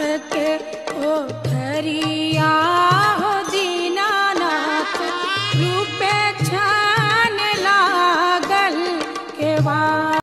के